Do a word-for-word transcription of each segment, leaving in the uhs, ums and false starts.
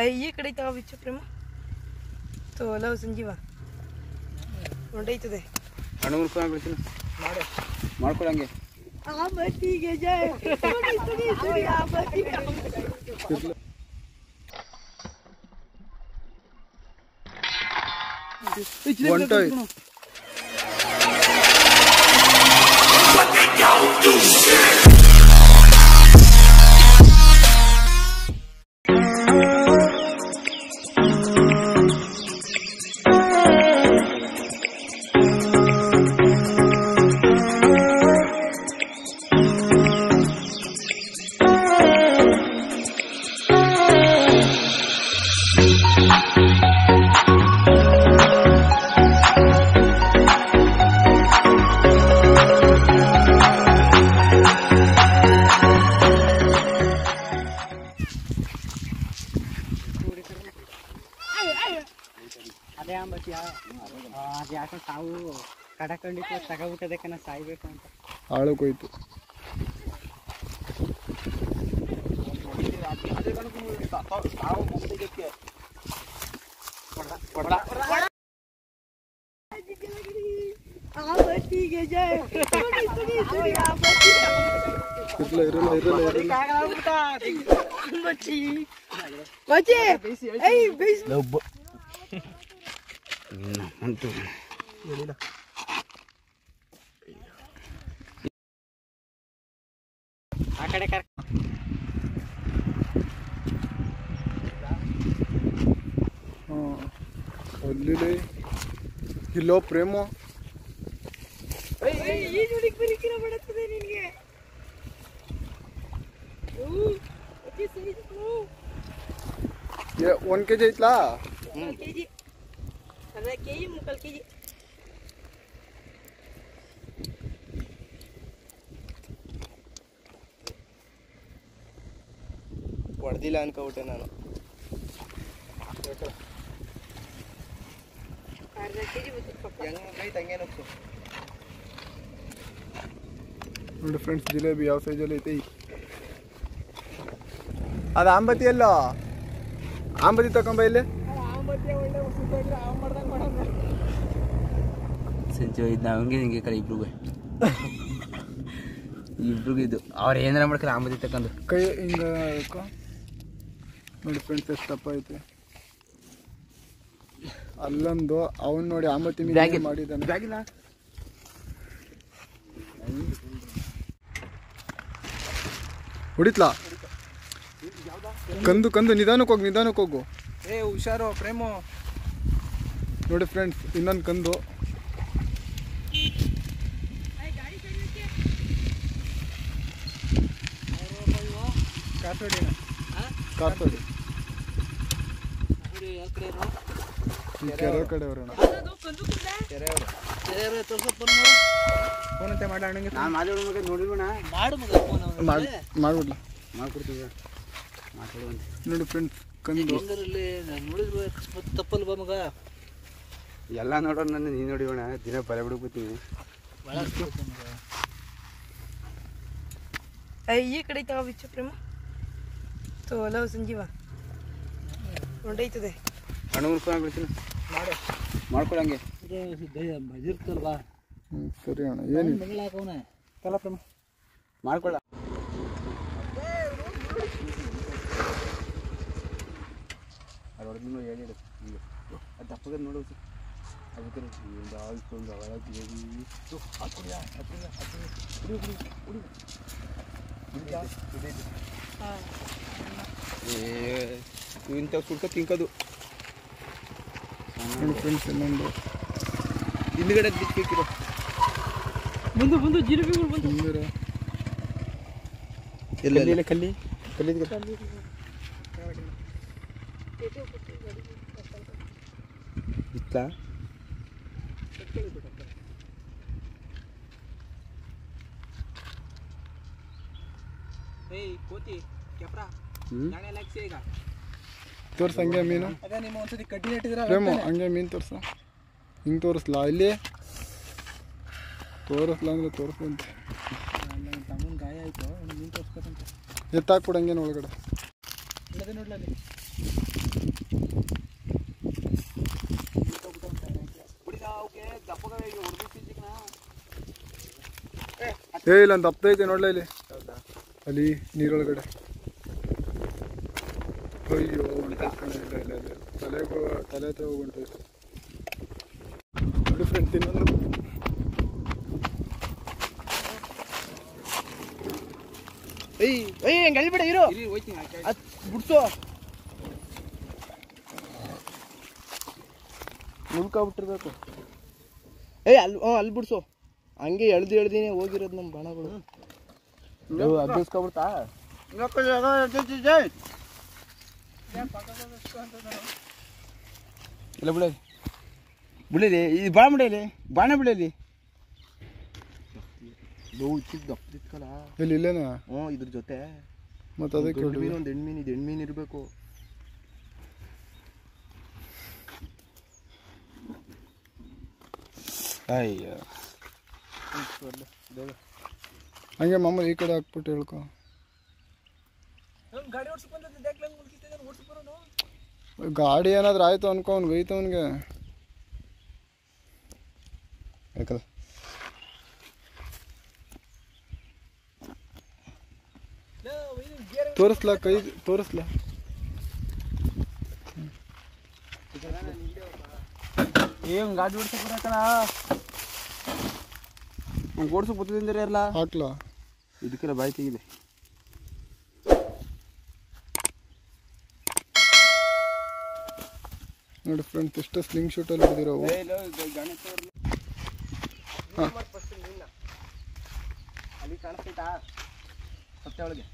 ये कड़ी तव इच्छ प्रेम तोला संजीव ಉಂಡೈತದೆ ಅಣ್ಣ ಉರ್ಕೊಂಡ ಬಿಡ್ತೀನಿ ಮಾಡು ಮಾಡ್ಕೊಳ್ಳಂಗೆ ಆ ಬತ್ತಿಗೆ ಜಯ ನೋಡಿ ನೋಡಿ ನೋಡಿ ಆ ಬತ್ತಿಗೆ ಒಂಟೋ ಹಾಳಾಗೋಯ್ತು आ कड़े कर हां ओले ले किलो प्रेमो ए ये जुड़िक बरिकिरा बडतदे ನಿಮಗೆ ओ ओके सही तो ये वन केजी इतला वन केजी ಅದ केजी ಮುಕಲ್ केजी ಹೊಡೆದಿಲ್ಲ ಅನ್ಕೋಬಿಟ್ಟೆ ನಾನು ನೋಡಿ ಫ್ರೆಂಡ್ಸ್ ಜಿಲೇಬಿ ಯಾವ ಸೈಜಲ್ಲಿ ಐತೆ ಅದು ಆಂಬತಿ ಅಲ್ಲ ಆಂಬತಿ ತಕೊಂಬ ಇಲ್ಲಿ ಸಂಜು ಇದು ನಮಗೆ ಹಿಂಗೆ ಕರೆ ಇಬ್ರಿಗೆ ಇಬ್ರಿಗೆ ಇದು ಅವ್ರು ಏನಾರ ಮಾಡ್ಕರೆ ಆಂಬತಿ ತಕೊಂಡು ಕೈ ಹಿಂಗ ನೋಡಿ ಫ್ರೆಂಡ್ಸ್ ಎಷ್ಟಪ್ಪ ಐತೆ ಅಲ್ಲೊಂದು ಅವನು ನೋಡಿ ಆಂಬತಿ ಮೀನು ಮಾಡಿದಾನೆ ಬ್ಯಾಗಿಲ್ಲ ಹೊಡಿತ್ಲಾ ಕಂದು ಕಂದು ನಿಧಾನಕ್ಕೆ ಹೋಗು ನಿಧಾನಕ್ಕೆ ಹೋಗು ಏ ಹುಷಾರು ಪ್ರೇಮೋ ನೋಡಿ ಫ್ರೆಂಡ್ಸ್ ಇನ್ನೊಂದು ಕಂದು ಕಾಸೋಡಿ ಕಾಸೋಡಿ ತಪ್ಪಲ್ ಬಾ ಮಗ ಎಲ್ಲ ನೋಡೋಣ ನನ್ನ ನೀನ್ ನೋಡಿಯೋಣ ದಿನ ಬಲೆ ಬಿಡ್ಕೋತೀನಿ ಈ ಕಡೆ ತಗೋ ಬಿಚ್ಚು ಪ್ರೇಮ ತೋಲ ಸಂಜೀವ ಉಂಡೈತದೆ ಅಣ್ಣ ಉರ್ಕೊಂಡ ಬಿಡ್ತೀನಿ ಮಾಡು ಮಾಡ್ಕೊಳ್ಳಂಗೆ ಮಜಿರ್ತಲ್ಲ ಬಾ ಸರಿ ಅಣ್ಣ ಏನು ಮಗಳಾಕವನ ತಲ ಪ್ರೇಮ ಮಾಡ್ಕೊಳ್ಳ ಅರವತ್ತು ಏಳು ಇದೆ ಅದು ತಪ್ಪದ ನೋಡು ಅದಕ್ಕೆ ದಾಲ್ ಕೊಂಡ ಅವಳಕ್ಕೆ ಹೋಗಿ ಸು ಹಾಕುಯಾ ಹಾಕುಯಾ ಉಡಿ ಉಡಿ ಉಡಿ ಉಡಿ ಇದೆ ಹಾ ಏ ಇಂತ ಕುಡ್ಕ ತಿಂಕದು ನನ್ನ ಫ್ರೆಂಡ್ಸ್ ಎಲ್ಲಂದು ಹಿಂದಗಡೆ ಬಿಟ್ಬಿಕಿರೋ ಮುಂದೆ ಮುಂದೆ ಜಿರಿಬಿಗಳು ಬಂತು ಮುಂದೆ ಎಲ್ಲ ಕಲ್ಲಿ ಕಲ್ಲಿದ ಗೊತ್ತಾ ಇತ್ತಾ ಏಯ್ ಕೋತಿ ಕೆಪ್ರಾ ಗಾಣೆ ಲಕ್ಷೇಗ ತೋರ್ಸ ಹಂಗೆ ಮೀನು ಅದೇ ನಿಮ್ಮ ಒಂದ್ಸತಿ ಕಟ್ಟಿ ಇಟ್ಟಿದ್ರಾ ಪ್ರೇಮೋ ಹಂಗೆ ಮೀನು ತೋರ್ಸ ಹಿಂಗೆ ತೋರಿಸ್ಲಾ ಇಲ್ಲಿ ತೋರಿಸ್ಲ ಅಂದ್ರೆ ತೋರಿಸುವಂತೆ ನನ್ನ ತಮ್ಮನ ಗಾಯ ಆಯ್ತು ಮೀನು ತೋರಿಸ್ಬೇಕಂತ ಎತ್ತಾಕ್ಬಿಡಂಗೇನು ಒಳಗಡೆ ಇಲ್ಲದೆ ನೋಡ್ಲಲ್ಲಿ ಏ ಇಲ್ಲ ದಪ್ಪದೈತೆ ನೋಡ್ಲಾ ಇಲ್ಲಿ ಅಲ್ಲಿ ನೀರೊಳಗಡೆ ಅಯ್ಯೋ ತಲೆ ತಲೆ ಹತ್ರ ಹೋಗ್ಬಿಟ್ಟು ನೋಡಿ ಫ್ರೆಂಡ್ಸ್ ಇನ್ನೊಂದು ಏಯ್ ಏಯ್ ಹಂಗಲ್ಲಿ ಬಿಡ ಇರು ಇಲ್ಲಿ ಹೋಗ್ತೀನಿ ಬಿಡ್ಸೋ ಮುಲ್ಕ ಬಿಟ್ಟಿರಬೇಕು ಏಯ್ ಅಲ್ಲಿ ಅಲ್ಲಿ ಬಿಡ್ಸೋ ಹಂಗೆ ಎಳ್ದು ಎಳ್ದಿನೇ ಹೋಗಿರೋದು ನಮ್ಮ ಬಾಣಗಳು ನೀವು ಅಬ್ಬಿಸ್ಕೊಬಿಡ್ತಾ ಇಲ್ಲ ಬಿಡ ಬಿಡಲಿ ಇದು ಬಾಣ ಬಿಡಲಿ ಬಾಣ ಬಿಡಲಿ ದಪ್ಪಿತ್ತಲ್ಲ ಇಲ್ಲಿ ಇಲ್ಲೇನಾ ಹ್ಞೂ ಇದ್ರ ಜೊತೆ ಮತ್ತು ಅದಕ್ಕೆ ಮೀನು ಒಂದು ಹೆಣ್ಮೀನು ಇದು ಹೆಣ್ಮೀನು ಇರಬೇಕು ಅಯ್ಯೋ ಹಂಗೆ ಮಾಮೂಲಿ ಈ ಕಡೆ ಹಾಕ್ಬಿಟ್ಟು ಹೇಳ್ಕೊ ಗಾಡಿ ಏನಾದ್ರು ಆಯ್ತು ಅನ್ಕೋ ಅವ್ನಿಗೆ ಒಯ್ತು ಅವನಿಗೆ ಯಾಕಲ್ಲ ತೋರಿಸ್ಲಾ ಕೈ ತೋರಿಸ್ಲಾ ಏನು ಗಾಡಿ ಓಡಿಸ್ಬಿಡಕಣ ನಂಗೆ ಓಡಿಸೋ ಬುತ್ತಿಂದರೆ ಇರಲ್ಲ ಹಾಕ್ಲಾ ಇದಕ್ಕೆಲ್ಲ ಬಾಯಿ ತೆಗಿದೆ ನೋಡಿ ಫ್ರೆಂಡ್ಸ್ ಇಷ್ಟು ಸ್ಲಿಂಗ್ ಶೂಟಲ್ಲಿ ಬಿದ್ದಿರೋ ಅಲ್ಲಿ ಕಾಣಿಸ್ತಾ ಸತ್ತೆ ಒಳಗೆ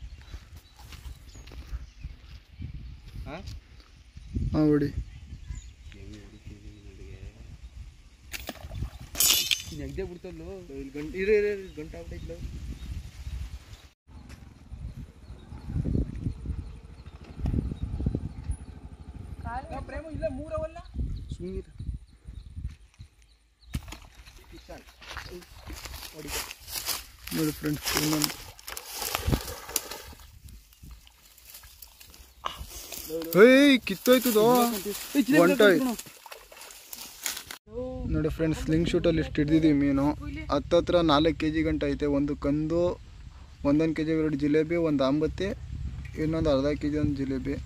ಹಾಂ ಹೊಡಿ ನೆಗ್ದೇ ಬಿಡ್ತಲ್ಲ ಇಲ್ಲಿ ಗಂಟೆ ಇರೋ ಇರೋ ಗಂಟೆ ಆಗ್ಬಿಟ್ಟಿಲ್ಲ ಕಾಲ ಪ್ರೇಮ ಇಲ್ಲ ಮೂರವಲ್ಲ ಸುಮ್ಮನೆ ಕಿಚನ್ ನೋಡಿ ನೋಡಿ ಫ್ರೆಂಡ್ಸ್ ಇನ್ನೊಂದು ಏಯ್ ಕಿತ್ತೋಯ್ತುದು ಒಂಟಾಯ್ ನೋಡಿ ಫ್ರೆಂಡ್ಸ್ ಸ್ಲಿಂಗ್ ಶೂಟಲ್ಲಿ ಇಷ್ಟು ಹಿಡ್ದಿದ್ದೀವಿ ಮೀನು ಹತ್ತತ್ರ ನಾಲ್ಕು ಕೆ ಜಿ ಗಂಟೆ ಐತೆ ಒಂದು ಕಂದು ಒಂದೊಂದು ಕೆ ಜಿ ಎರಡು ಜಿಲೇಬಿ ಒಂದು ಅಂಬತ್ತಿ ಇನ್ನೊಂದು ಅರ್ಧ ಕೆ ಜಿ ಒಂದು ಜಿಲೇಬಿ